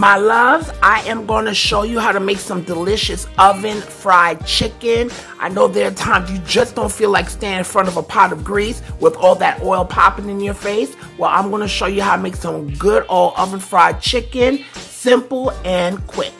My loves, I am going to show you how to make some delicious oven fried chicken. I know there are times you just don't feel like standing in front of a pot of grease with all that oil popping in your face. Well, I'm going to show you how to make some good old oven fried chicken, simple and quick.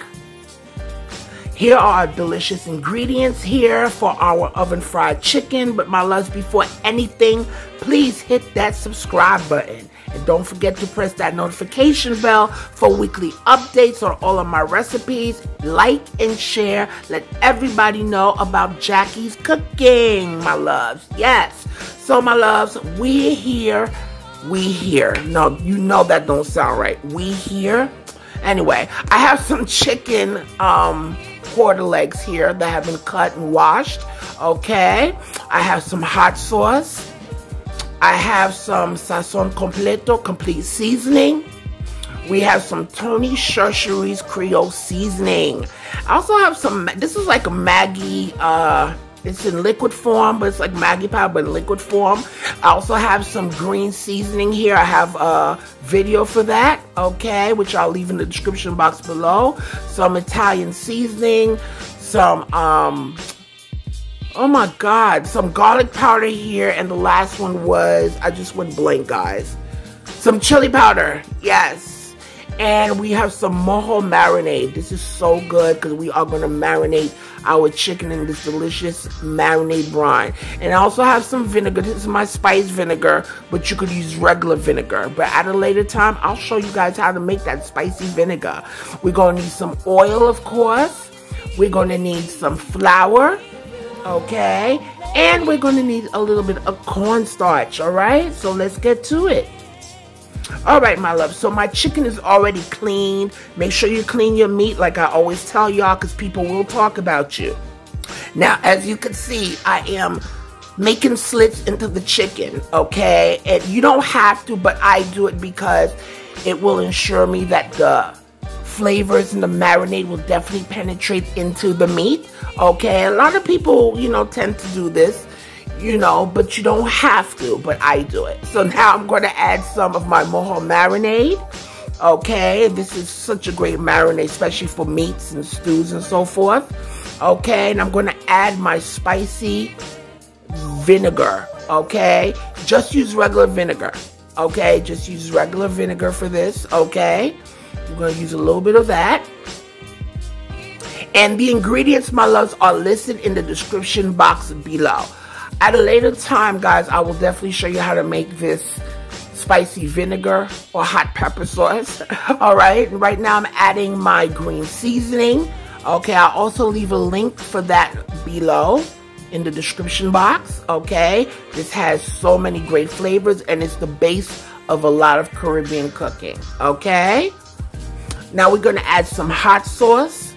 Here are our delicious ingredients here for our oven fried chicken. But my loves, before anything, please hit that subscribe button. And don't forget to press that notification bell for weekly updates on all of my recipes. Like and share. Let everybody know about Jackie's cooking, my loves. Yes. So, my loves, we're here. We here. No, you know that don't sound right. We here. Anyway, I have some chicken quarter legs here that have been cut and washed. Okay. I have some hot sauce. I have some sazón completo, complete seasoning. We have some Tony Chachere's Creole Seasoning. I also have some, this is like a Maggi, it's in liquid form, but it's like Maggi powder, but in liquid form. I also have some green seasoning here. I have a video for that, okay, which I'll leave in the description box below. Some Italian seasoning, some, oh my God, some garlic powder here, and the last one was, I just went blank, guys. Some chili powder, yes. And we have some Mojo Marinade. This is so good because we are going to marinate our chicken in this delicious marinade brine. And I also have some vinegar. This is my spice vinegar, but you could use regular vinegar. But at a later time, I'll show you guys how to make that spicy vinegar. We're going to need some oil, of course. We're going to need some flour. Okay, and we're going to need a little bit of cornstarch, all right? So let's get to it. All right, my love, so my chicken is already cleaned. Make sure you clean your meat like I always tell y'all because people will talk about you. Now, as you can see, I am making slits into the chicken, okay? And you don't have to, but I do it because it will ensure me that the flavors and the marinade will definitely penetrate into the meat. Okay, a lot of people, you know, tend to do this, you know, but you don't have to, but I do it. So now I'm going to add some of my Mojo Marinade. Okay, this is such a great marinade, especially for meats and stews and so forth. Okay, and I'm going to add my spicy vinegar. Okay, just use regular vinegar. Okay, just use regular vinegar for this. Okay, I'm going to use a little bit of that. And the ingredients, my loves, are listed in the description box below. At a later time, guys, I will definitely show you how to make this spicy vinegar or hot pepper sauce. All right. Right now, I'm adding my green seasoning. Okay. I'll also leave a link for that below in the description box. Okay. This has so many great flavors, and it's the base of a lot of Caribbean cooking. Okay. Now, we're going to add some hot sauce.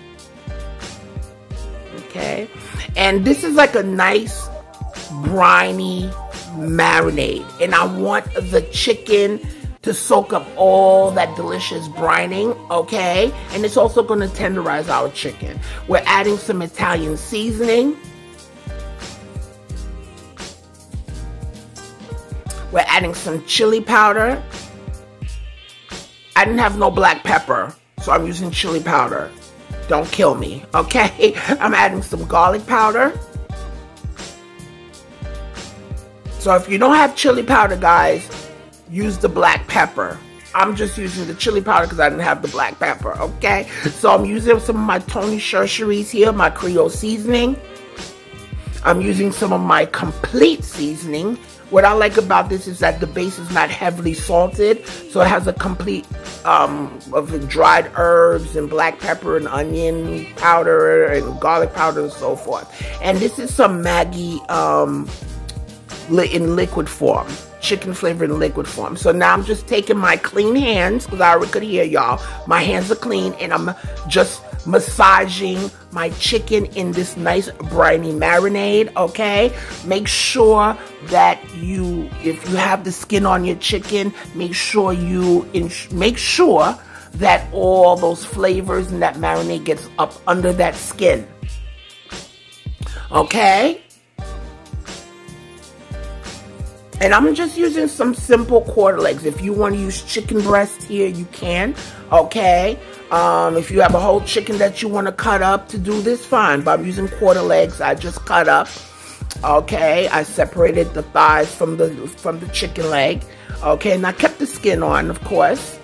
Okay, and this is like a nice briny marinade, and I want the chicken to soak up all that delicious brining, okay? And it's also going to tenderize our chicken. We're adding some Italian seasoning. We're adding some chili powder. I didn't have no black pepper, so I'm using chili powder. Don't kill me, okay? I'm adding some garlic powder. So if you don't have chili powder, guys, use the black pepper. I'm just using the chili powder because I didn't have the black pepper, okay? So I'm using some of my Tony Chachere's here, my Creole seasoning. I'm using some of my complete seasoning. What I like about this is that the base is not heavily salted, so it has a complete of the dried herbs and black pepper and onion powder and garlic powder and so forth. And this is some Maggi in liquid form, chicken flavor in liquid form. So now I'm just taking my clean hands, because I already could hear y'all. My hands are clean, and I'm just massaging my chicken in this nice briny marinade, okay? Make sure that you, if you have the skin on your chicken, make sure you make sure that all those flavors and that marinade gets up under that skin, okay? And I'm just using some simple quarter legs. If you want to use chicken breast here, you can, okay? If you have a whole chicken that you want to cut up to do this, fine. But I'm using quarter legs. I just cut up, okay? I separated the thighs from the chicken leg, okay? And I kept the skin on, of course.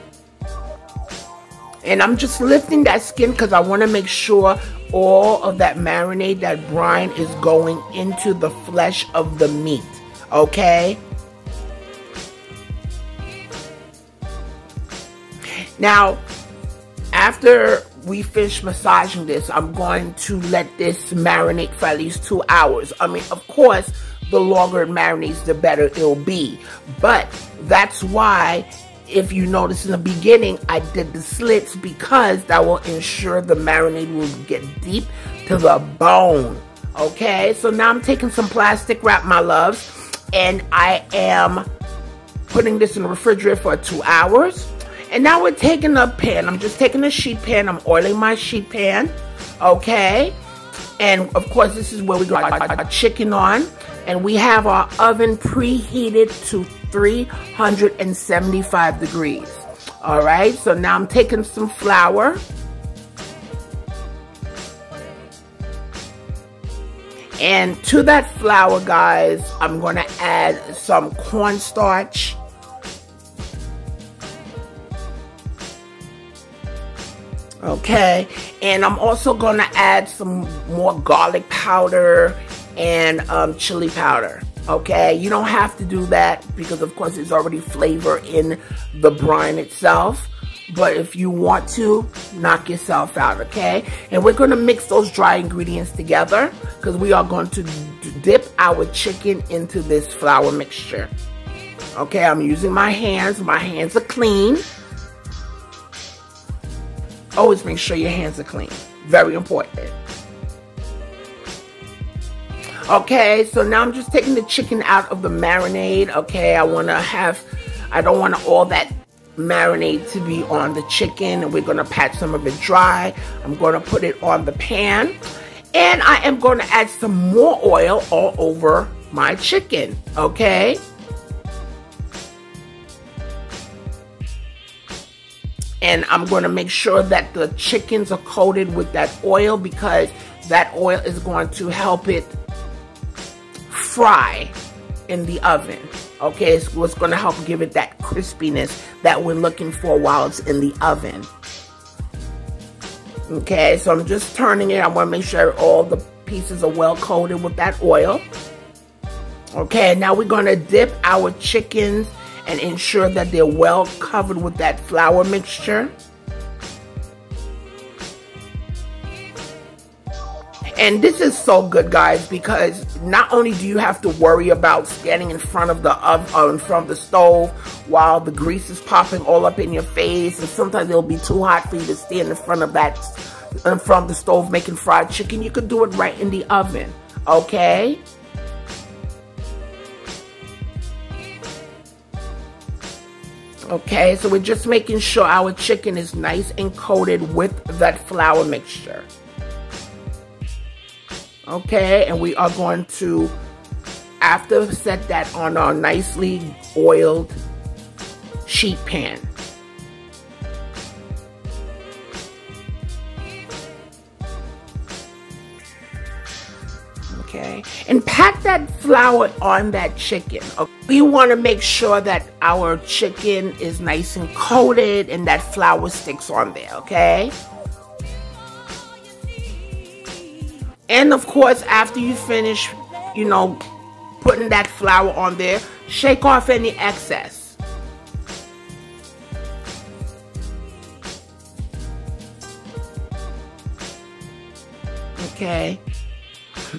And I'm just lifting that skin because I want to make sure all of that marinade, that brine, is going into the flesh of the meat, okay? Now, after we finish massaging this, I'm going to let this marinate for at least 2 hours. I mean, of course, the longer it marinates, the better it'll be. But that's why, if you notice in the beginning, I did the slits, because that will ensure the marinade will get deep to the bone. Okay, so now I'm taking some plastic wrap, my loves, and I am putting this in the refrigerator for 2 hours. And now we're taking a pan. I'm just taking a sheet pan. I'm oiling my sheet pan, okay? And of course, this is where we got our chicken on. And we have our oven preheated to 375 degrees. All right, so now I'm taking some flour. And to that flour, guys, I'm gonna add some cornstarch. Okay, and I'm also gonna add some more garlic powder and chili powder. Okay, you don't have to do that because, of course, there's already flavor in the brine itself. But if you want to, knock yourself out, okay? And we're going to mix those dry ingredients together because we are going to dip our chicken into this flour mixture. Okay, I'm using my hands. My hands are clean. Always make sure your hands are clean. Very important. Okay, so now I'm just taking the chicken out of the marinade, okay? I don't want all that marinade to be on the chicken, and we're gonna pat some of it dry. I'm gonna put it on the pan, and I am gonna add some more oil all over my chicken, okay? And I'm gonna make sure that the chickens are coated with that oil, because that oil is going to help it fry in the oven, okay? It's what's going to help give it that crispiness that we're looking for while it's in the oven. Okay, so I'm just turning it. I want to make sure all the pieces are well coated with that oil. Okay, now we're going to dip our chickens and ensure that they're well covered with that flour mixture. And this is so good, guys, because not only do you have to worry about standing in front of the oven, in front of the stove, while the grease is popping all up in your face, and sometimes it'll be too hot for you to stand in front of that, in front of the stove making fried chicken. You could do it right in the oven, okay? Okay, so we're just making sure our chicken is nice and coated with that flour mixture. Okay, and we are going to, after, set that on our nicely oiled sheet pan. Okay, and pat that flour on that chicken. We want to make sure that our chicken is nice and coated and that flour sticks on there, okay? And of course, after you finish, you know, putting that flour on there, shake off any excess. Okay.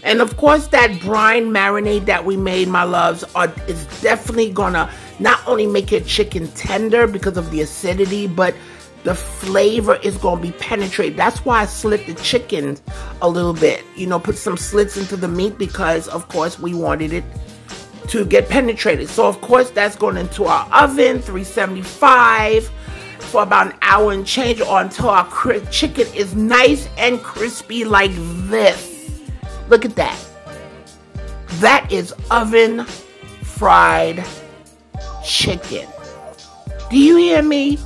And of course, that brine marinade that we made, my loves, is definitely gonna not only make your chicken tender because of the acidity, but the flavor is going to be penetrated. That's why I slit the chicken a little bit. You know, put some slits into the meat because, of course, we wanted it to get penetrated. So, of course, that's going into our oven, 375, for about an hour and change, or until our chicken is nice and crispy like this. Look at that. That is oven fried chicken. Do you hear me?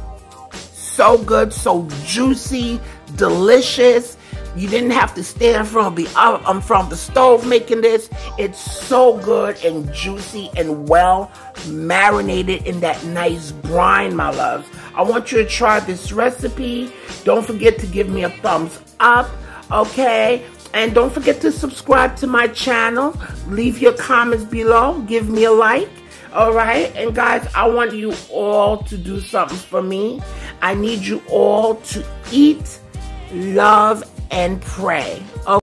So good, so juicy, delicious. You didn't have to stand from the stove making this. It's so good and juicy and well marinated in that nice brine, my loves. I want you to try this recipe. Don't forget to give me a thumbs up, okay? And don't forget to subscribe to my channel. Leave your comments below. Give me a like. All right, and guys, I want you all to do something for me. I need you all to eat, love, and pray. Okay?